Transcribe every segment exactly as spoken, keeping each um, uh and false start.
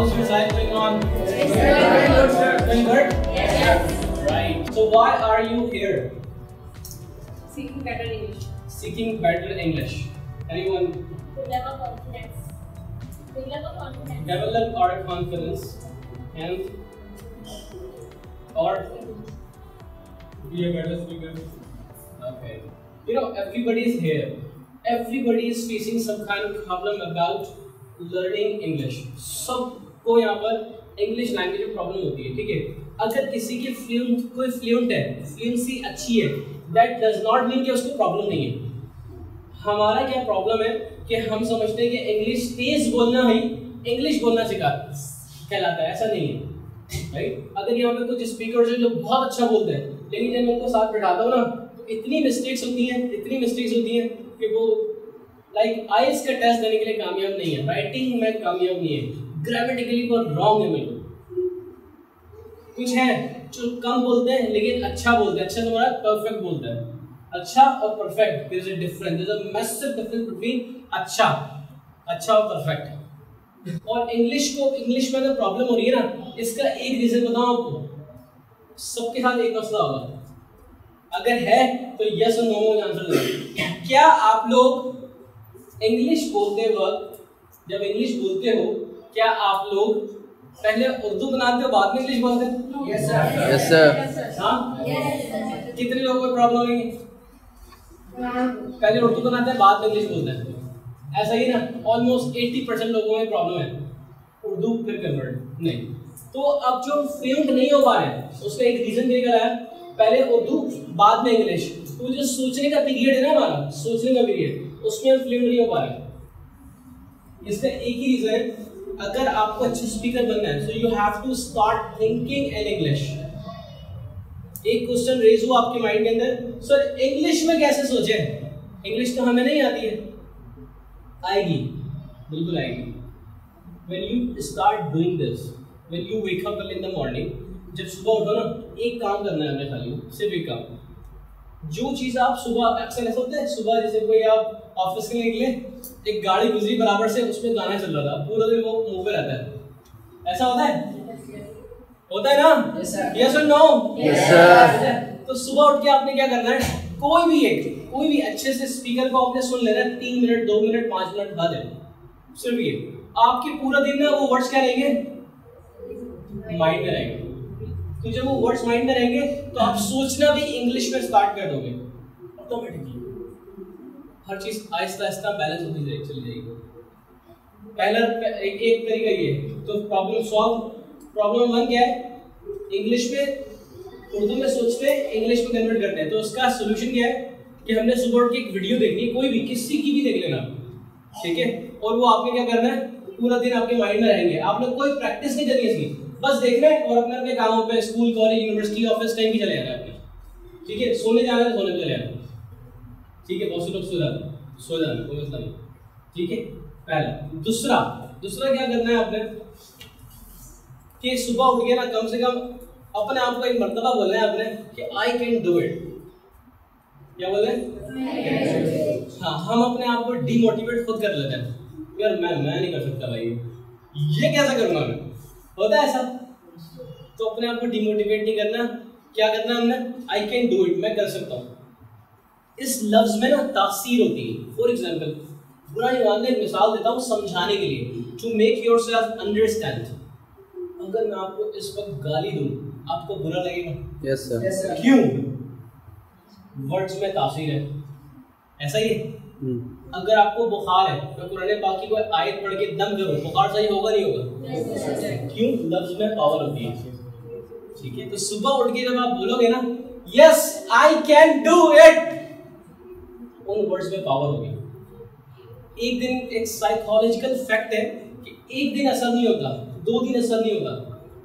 how's your life going on? Yes, sir. Going good? Yes. Right. So why are you here? Seeking better English. Seeking better English. Anyone? To develop confidence. To develop confidence. Develop our confidence and or be a better speaker. Okay. You know, everybody is here. Everybody is facing some kind of problem about learning English. सबको यहाँ पर English language में problem होती है, ठीक है? अगर किसी की fluent कोई fluent है, fluency अच्छी है, that does not mean कि उसको problem नहीं है। हमारा क्या problem है कि हम समझते हैं कि English तेज बोलना ही English बोलना सिखा कहलाता है, ऐसा नहीं है, right? अगर यहाँ पे कुछ speakers हैं जो बहुत अच्छा बोलते हैं, लेकिन जब मैं उनको साथ बैठाता हूँ ना, इतनी मिस्टेक्स होती हैं, इतनी मिस्टेक्स होती हैं कि वो लाइक आईएस का टेस्ट देने के लिए कामयाब नहीं है, राइटिंग में कामयाब नहीं है, ग्रामेटिकली वो रॉन्ग है। मेरे कुछ हैं जो कम बोलते हैं लेकिन अच्छा बोलते हैं, अच्छा तुम्हारा परफेक्ट बोलता है, अच्छा और perfect there is a difference, there is a massive difference between अच्छा अच्छा और परफेक्ट। और इंग्लिश को इंग्लिश में जो प्रॉब्लम हो रही है ना, इसका एक रीजन बताऊं आपको, सबके साथ एक मसला होगा, अगर है तो यस और नो में आंसर दो। क्या आप लोग इंग्लिश बोलते वक्त, जब इंग्लिश बोलते हो, क्या आप लोग पहले उर्दू बनाते हो बाद में इंग्लिश बोलते हो? Yes sir. Yes sir. हाँ, कितने लोगों को प्रॉब्लम होगी? पहले उर्दू बनाते हैं बाद में इंग्लिश बोलते हैं, ऐसा ही ना? ऑलमोस्ट अस्सी परसेंट लोगों में प्रॉब्लम है, उर्दू फिर कन्वर्ट नहीं। तो अब जो फ्लुएंट नहीं हो पा रहे उसका एक रीजन देकर आया, पहले उर्दू बाद में इंग्लिश। तो जो सोचने का पीरियड है ना हमारा, सोचने का पीरियड, उसमें फ्लुएंट नहीं हो पा रहे। इसका एक ही रीजन है, अगर आपको अच्छे स्पीकर बनना है so you have to start thinking in English. एक क्वेश्चन रेज हुआ आपके माइंड के अंदर, सर इंग्लिश में कैसे सोचें, इंग्लिश तो हमें नहीं आती है। आएगी, बिल्कुल आएगी। When you start doing this, when you wake up in the morning, जब सुबह उठो ना, एक काम करना है हमें, खाली सिर्फ एक काम। जो चीज़ आप सुबह, अक्सर ऐसा होता है सुबह जैसे कोई आप ऑफिस के लिए निकले, एक गाड़ी गुजरी बराबर से, उसमें गाना चल रहा था, पूरा दिन वो मुँह पे रहता है, ऐसा होता है होता है ना? यस और नो? Yes sir. तो सुबह उठ के आपने क्या करना है, कोई भी एक कोई भी अच्छे से स्पीकर को आपने सुन लेना, तीन मिनट दो मिनट पाँच मिनट बाद है, सिर्फ ये आपके पूरा दिन में वो वर्ड्स क्या रहेंगे, माइंड में रहेंगे। तो जब वो वर्ड्स माइंड में रहेंगे तो आप सोचना भी इंग्लिश में स्टार्ट कर दोगे, ऑटोमेटिकली हर चीज आहिस्ता आहिस्ता बैलेंस होती जाएगी, चली जाएगी। पहला एक एक तरीका ये, तो प्रॉब्लम सॉल्व। प्रॉब्लम वन क्या है, इंग्लिश में उर्दू में सोचते इंग्लिश में कन्वर्ट करते हैं। तो उसका सोल्यूशन क्या है कि हमने सुबह उठ के एक वीडियो देखनी है, कोई भी किसी की भी देख लेना, ठीक है? और वो आपने क्या करना है, पूरा दिन आपके माइंड में रहेंगे, आपने कोई प्रैक्टिस नहीं करी इसकी, बस देख रहे हैं और अपने अपने कामों पे, स्कूल कॉलेज यूनिवर्सिटी ऑफिस कहीं भी चले जाना आपके, ठीक है? सोने जाना है सोने चले जाना, ठीक है? बहुत से लोग सो जाते हैं, सो जाना कोई मसला नहीं, ठीक है? पहला। दूसरा दूसरा क्या करना है आपने कि सुबह उठ के ना कम से कम अपने आप को एक मरतबा बोलना है आपने कि आई कैन डू इट। क्या बोल रहे हैं? हाँ, हम अपने आप को डिमोटिवेट खुद कर लेते हैं, यार मैं मैं नहीं कर सकता भाई, ये कैसा करूँगा मैं, होता है ऐसा? तो अपने आप को डिमोटिवेट नहीं करना, क्या करना हमने, आई कैन डू इट, मैं कर सकता हूँ। इस लफ्ज में ना तासीर होती है। फॉर एग्जाम्पल, बुरा नहीं मानना, एक मिसाल देता हूँ समझाने के लिए, टू मेक योरसेल्फ अंडरस्टैंड। अगर मैं आपको इस वक्त गाली दूँ आपको बुरा लगेगा? Yes sir. Yes sir. क्यों? वर्ड्स में तासीर है, ऐसा ही है। अगर आपको बुखार है तो कुरान पाक की कोई आयत पढ़ के दम करो, बुखार सही होगा नहीं होगा? क्यों? लफ्ज में पावर होती है, ठीक है? तो सुबह उठ के जब आप बोलोगे ना, yes I can do it, उन वर्ड्स में पावर होगी। एक दिन एक साइकोलॉजिकल फैक्ट है कि एक दिन असर नहीं होता, दो दिन असर नहीं होता।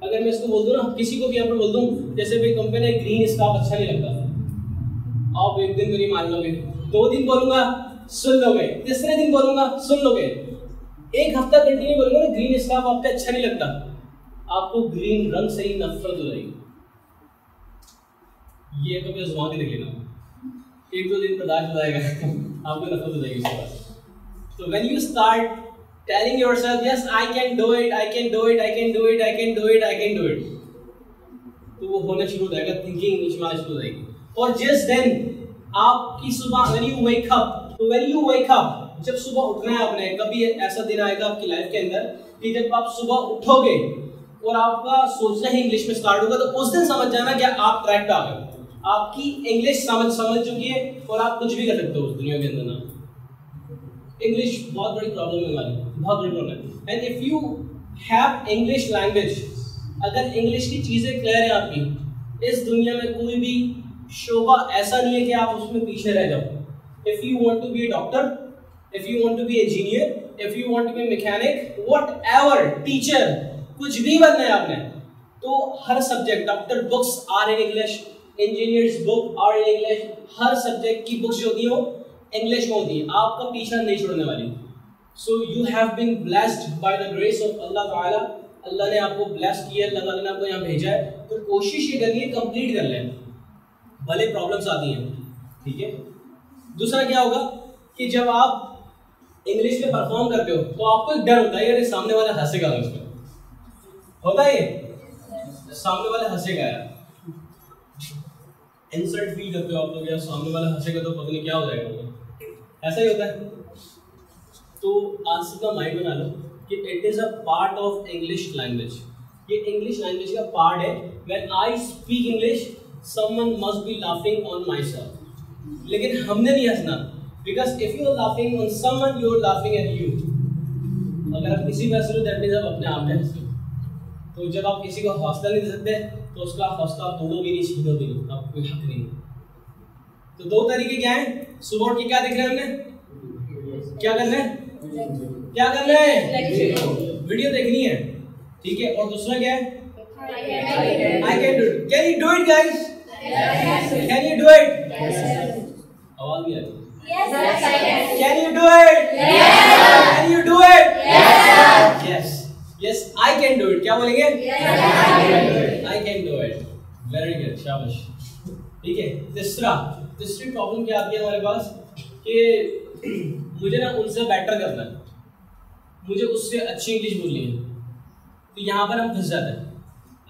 अगर मैं इसको बोल दूँ ना, किसी को भी यहाँ पर बोल दूँ, जैसे भाई कंपनी ग्रीन स्टाफ अच्छा नहीं लगता, आप एक दिन मेरी मान लोगे, दो दिन बोलूँगा सुन लोगे, तीसरे दिन बोलूंगा सुन लोगे, एक हफ्ता कंटिन्यू बोलूंगा ना, ग्रीन स्टाफ आप पे अच्छा नहीं लगता, आपको ग्रीन रंग से ही नफरत हो जाएगी। ये कभी आजमा के देख लेना, एक दो दिन बर्दाश्त हो जाएगा, आपको नफरत हो जाएगी उसके बाद। तो when you start telling yourself, yes, I can do it, I can do it, I can do it, I can do it, I can do it. तो वो होना शुरू हो जाएगा, थिंकिंग शुरू हो जाएगी. और जस्ट देन आपकी सुबह when you wake up, when you wake up, जब सुबह उठना है आपने, कभी ऐसा दिन आएगा आपकी लाइफ के अंदर कि जब आप सुबह उठोगे और आपका सोचना ही इंग्लिश में स्टार्ट होगा, तो उस दिन समझ जाना कि आप ट्रैक आ गए, आपकी इंग्लिश समझ समझ चुकी है और आप कुछ भी कर सकते हो उस दुनिया के अंदर. ना इंग्लिश बहुत बड़ी प्रॉब्लम है हमारी, बहुत बड़ी problem. And if you have English language, अगर इंग्लिश की चीज़ें क्लियर हैं आपकी, इस दुनिया में कोई भी शोबा ऐसा नहीं है कि आप उसमें पीछे रह जाओ. If you want to be a doctor, if you want to be engineer, if you want to be mechanic, whatever, teacher, कुछ भी बनना है आपने, तो हर subject, doctor books are in English, engineers book are in English, हर subject की books जो होती है वो इंग्लिश में होती है, आपका पीछा नहीं छोड़ने वाली. So you have been blessed by the grace of अल्लाह ताला. अल्लाह ने आपको ब्लेस किया, अल्लाह ताला ने आपको यहाँ भेजा है, तो कोशिश ये करनी है कंप्लीट कर लें, भले प्रॉब्लम्स आती हैं, ठीक है. दूसरा क्या होगा कि जब आप इंग्लिश में परफॉर्म करते हो तो आपको एक डर होता है, यार सामने वाला हंसेगा, उसमें होता है ये सामने वाला हंसेगा, यार इंसल्ट फील करते हो आप लोग, यार सामने वाला हंसेगा तो पता नहीं क्या हो जाएगा, ऐसा ही होता है. तो आज का माइंड बना लो कि it is a part of English language, ये इंग्लिश लैंग्वेज का पार्ट है. When I speak English, someone must be laughing on my self. लेकिन हमने नहीं हंसना, because if you are laughing on someone, you are laughing at you. अगर आप किसी का हंस रहे हो, दैट मीन्स आप अपने आप में हंस रहे हो. तो जब आप किसी को हौसला नहीं दे सकते, तो उसका हौसला तोड़ोगे नहीं, छीनोगे नहीं, आपको कोई हक नहीं है. तो दो तरीके क्या हैं, सुबह उठ के क्या देख रहे हैं हमने, क्या करना है, क्या करना है, वीडियो देखनी है, ठीक है. और दूसरा क्या है, I can do it. Can you do it guys, can you do it, आवाज भी आ रही है, can you do it, can you do it, yes yes I can do it. क्या बोलेंगे, I can do it. Very good, शाबाश, ठीक है. तीसरा तीसरी प्रॉब्लम क्या आती है हमारे पास कि मुझे ना उनसे बेटर करना है, मुझे उससे अच्छी इंग्लिश बोलनी है, तो यहाँ पर हम फंस जाते हैं.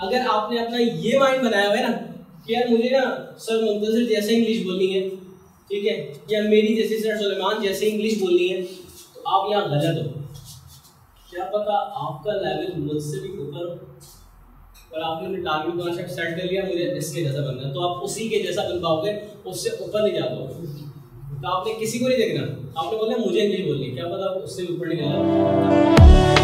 अगर आपने अपना ये माइंड बनाया हुआ है ना कि यार मुझे ना सर मुंतज़िर जैसे इंग्लिश बोलनी है, ठीक है, या मेरी जैसे सर सुलेमान जैसे इंग्लिश बोलनी है, तो आप यहाँ गलत हो. क्या पता आपका लेवल मुझसे भी ऊपर हो और आपने अपने टारगेट कॉन्सेप्ट सेट कर लिया, मुझे इसके जैसा बनना है, तो आप उसी के जैसा बन पाओगे, उससे ऊपर नहीं जा पाओगे. तो आपने किसी को नहीं देखना, आपने बोला मुझे इंग्लिश बोलनी, क्या पता उससे ऊपर निकल जाए.